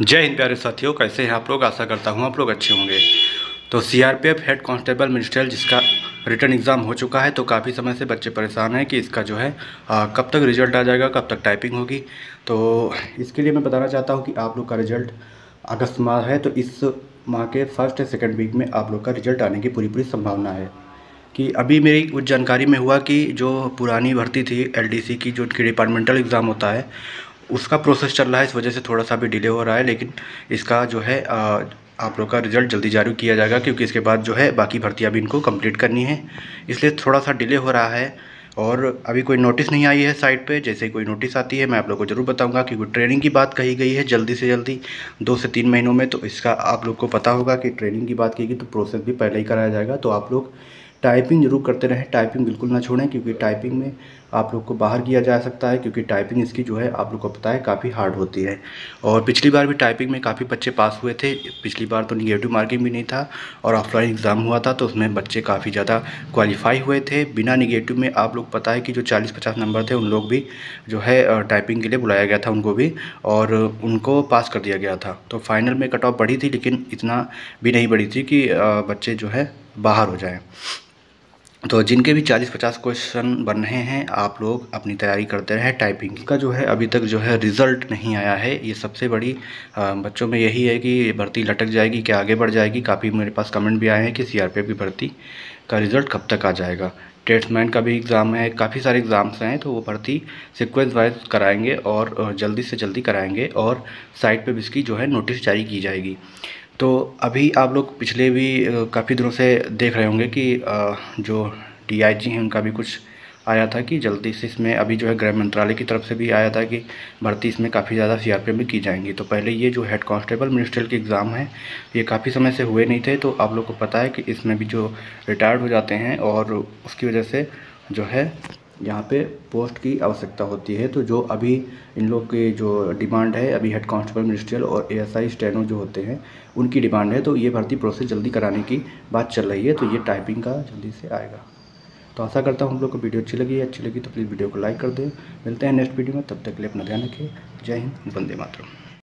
जय हिंद प्यारे साथियों, कैसे हैं आप लोग। आशा करता हूं आप लोग अच्छे होंगे। तो सीआरपीएफ हेड कांस्टेबल मिनिस्ट्रियल जिसका रिटर्न एग्ज़ाम हो चुका है, तो काफ़ी समय से बच्चे परेशान हैं कि इसका जो है कब तक रिजल्ट आ जाएगा, कब तक टाइपिंग होगी। तो इसके लिए मैं बताना चाहता हूं कि आप लोग का रिजल्ट अगस्त माह है, तो इस माह के फर्स्ट या सेकेंड वीक में आप लोग का रिजल्ट आने की पूरी संभावना है। कि अभी मेरी कुछ जानकारी में हुआ कि जो पुरानी भर्ती थी एलडीसी की, जो कि डिपार्टमेंटल एग्ज़ाम होता है, उसका प्रोसेस चल रहा है, इस वजह से थोड़ा सा भी डिले हो रहा है। लेकिन इसका जो है आप लोग का रिज़ल्ट जल्दी जारी किया जाएगा, क्योंकि इसके बाद जो है बाकी भर्तियाँ भी इनको कंप्लीट करनी है, इसलिए थोड़ा सा डिले हो रहा है। और अभी कोई नोटिस नहीं आई है साइट पे, जैसे कोई नोटिस आती है मैं आप लोग को ज़रूर बताऊंगा। क्योंकि ट्रेनिंग की बात कही गई है जल्दी से जल्दी 2 से 3 महीनों में, तो इसका आप लोग को पता होगा कि ट्रेनिंग की बात की गई तो प्रोसेस भी पहले ही कराया जाएगा। तो आप लोग टाइपिंग जरूर करते रहें, टाइपिंग बिल्कुल ना छोड़ें, क्योंकि टाइपिंग में आप लोग को बाहर किया जा सकता है, क्योंकि टाइपिंग इसकी जो है आप लोग को पता है काफ़ी हार्ड होती है। और पिछली बार भी टाइपिंग में काफ़ी बच्चे पास हुए थे, पिछली बार तो निगेटिव मार्किंग भी नहीं था और ऑफलाइन एग्ज़ाम हुआ था, तो उसमें बच्चे काफ़ी ज़्यादा क्वालिफाई हुए थे। बिना निगेटिव में आप लोग पता है कि जो 40-50 नंबर थे उन लोग भी जो है टाइपिंग के लिए बुलाया गया था उनको भी, और उनको पास कर दिया गया था। तो फाइनल में कट ऑफ बढ़ी थी, लेकिन इतना भी नहीं बढ़ी थी कि बच्चे जो है बाहर हो जाएँ। तो जिनके भी 40-50 क्वेश्चन बन रहे हैं, आप लोग अपनी तैयारी करते रहें। टाइपिंग का जो है अभी तक जो है रिज़ल्ट नहीं आया है, ये सबसे बड़ी बच्चों में यही है कि भर्ती लटक जाएगी क्या आगे बढ़ जाएगी। काफ़ी मेरे पास कमेंट भी आए हैं कि सीआरपीएफ की भर्ती का रिज़ल्ट कब तक आ जाएगा। टेट्समैन का भी एग्ज़ाम है, काफ़ी सारे एग्ज़ाम्स हैं, तो वो भर्ती सिक्वेंस वाइज कराएंगे और जल्दी से जल्दी कराएंगे, और साइट पर भी इसकी जो है नोटिस जारी की जाएगी। तो अभी आप लोग पिछले भी काफ़ी दिनों से देख रहे होंगे कि जो डीआईजी हैं उनका भी कुछ आया था कि जल्दी से इसमें, अभी जो है गृह मंत्रालय की तरफ से भी आया था कि भर्ती इसमें काफ़ी ज़्यादा सीआरपीएफ में की जाएंगी। तो पहले ये जो हेड कांस्टेबल मिनिस्ट्रियल के एग्ज़ाम है ये काफ़ी समय से हुए नहीं थे, तो आप लोग को पता है कि इसमें भी जो रिटायर्ड हो जाते हैं और उसकी वजह से जो है यहाँ पे पोस्ट की आवश्यकता होती है। तो जो अभी इन लोग की जो डिमांड है, अभी हेड कांस्टेबल मिनिस्ट्रियल और एएसआई स्टेनो जो होते हैं उनकी डिमांड है, तो ये भर्ती प्रोसेस जल्दी कराने की बात चल रही है। तो ये टाइपिंग का जल्दी से आएगा। तो आशा करता हूँ हम लोग को वीडियो अच्छी लगी तो प्लीज़ वीडियो को लाइक कर दें। मिलते हैं नेक्स्ट वीडियो में, तब तक के लिए अपना ध्यान रखिए। जय हिंद, वंदे मातरम।